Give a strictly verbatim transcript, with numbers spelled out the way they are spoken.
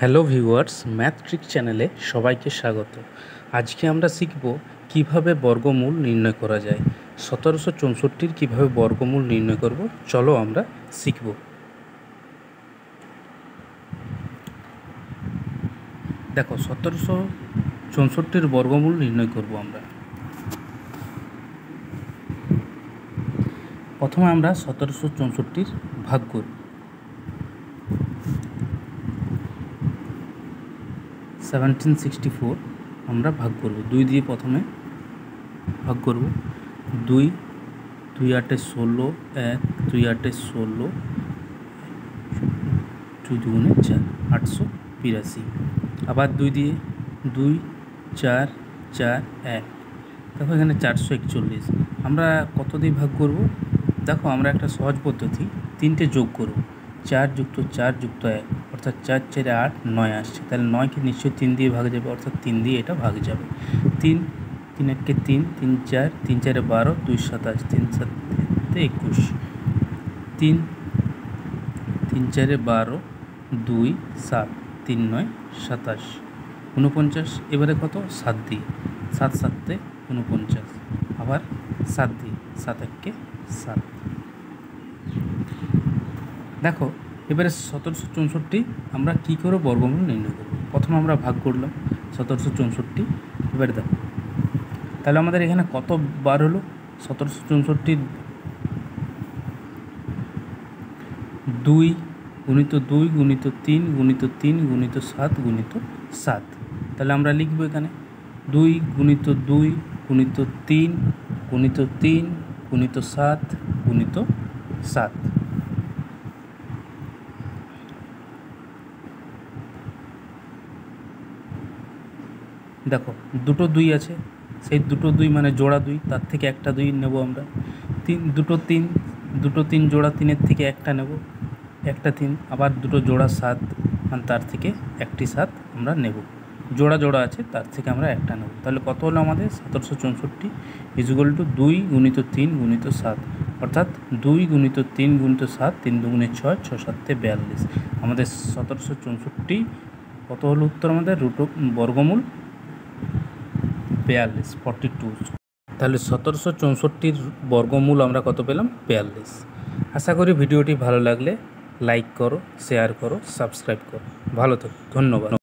Hello viewers math trick चैनेले सबाइके स्वागत। आज के आमरा शिखबो किभाबे वर्गमूल निर्णय करा जाए। सतरशो चौंसठ्टिर किभाबे वर्गमूल निर्णय करब चलो आमरा शिखबो। देखो सतरशो चौंसठ्टिर वर्गमूल निर्णय करब आमरा। प्रथमे आमरा सतरशो चौंसठ्टिर भाग करब। सेवनटीन सिक्सटी फोर हमें भाग करब दुई दिए। प्रथम भाग करब दुई दुई आठे षोलो, एक दुई आठे षोलो, दुई दुगुणे चार, आठशो बिराशी। आबार दुई दिए दुई चार चार एक, देखो एखाने चारशो एकचल्लिस। हमें कत दिए भाग करब? देखो हमें एक सहज पद्धति तीनटे जोग करब। चार जुक्त चार जुक्त एक अर्थात चार चार आठ नय आस, नय के निश्चय तीन दिए भाग जाए अर्थात तीन दिए ये भाग जाए। तीन तीन एक के तीन, तीन चार तीन चारे बारो, दुई सताश, तीन सत्ते एकुश, तीन तीन चारे बारो, दुई सात, तीन नय सताश, ऊनपंचाश। एबारे कत सात दिए, सात सत्ते ऊनपंचाश, आबार सात दिए सात एक के सात। देखो एबारे सतरशो चौंसठ्टी आमरा कि करे वर्गमूल निर्णय करब। प्रथम आमरा भाग करलाम सतरशो चौंसठ्टी। एबारे देखो ताहले आमादेर एखाने कत बार हलो? सतरशो चौंसठ्टी दुई गुणित दुई गुणित तीन गुणित तीन गुणित सात गुणित सात। ताहले आमरा लिखब एखाने दुई गुणित दुई गुणित तीन गुणित तीन गुणित सात गुणित सात। देखो दुटो दुई आछे, सेई दुटो दुई माने जोड़ा दुई, तार थेके एकटा दुई नेब आमरा। तीन दुटो तीन दुटो तीन जोड़ा तीनेर थेके एकटा नेब, एकटा तीन, आबार दुटो जोड़ा सात माने तार थेके एकटी सात आमरा नेब। जोड़ा जोड़ा आछे तार थेके आमरा एकटा नेब। ताहले कत हलो आमादेर? सतरशो चौंसठ्टी इजिकल टू दुई गुणित तीन गुणित सात अर्थात दुई गुणित तीन गुणित सात, तीन दुगुणे छय, छय साते बयाल्लिस। आमादेर सतरशो चौंसठ्टी कत हलो उत्तर आमादेर? रुट वर्गमूल बयाल्लिस, फोर्टी टू। ताहले सतरशो चौंसठ्टिर वर्गमूल आमरा कत पेलाम? बयाल्लिस। आशा करी भिडियोटी भालो लागले लाइक करो, शेयर करो, सबस्क्राइब करो। भालो थेको, धन्यवाद।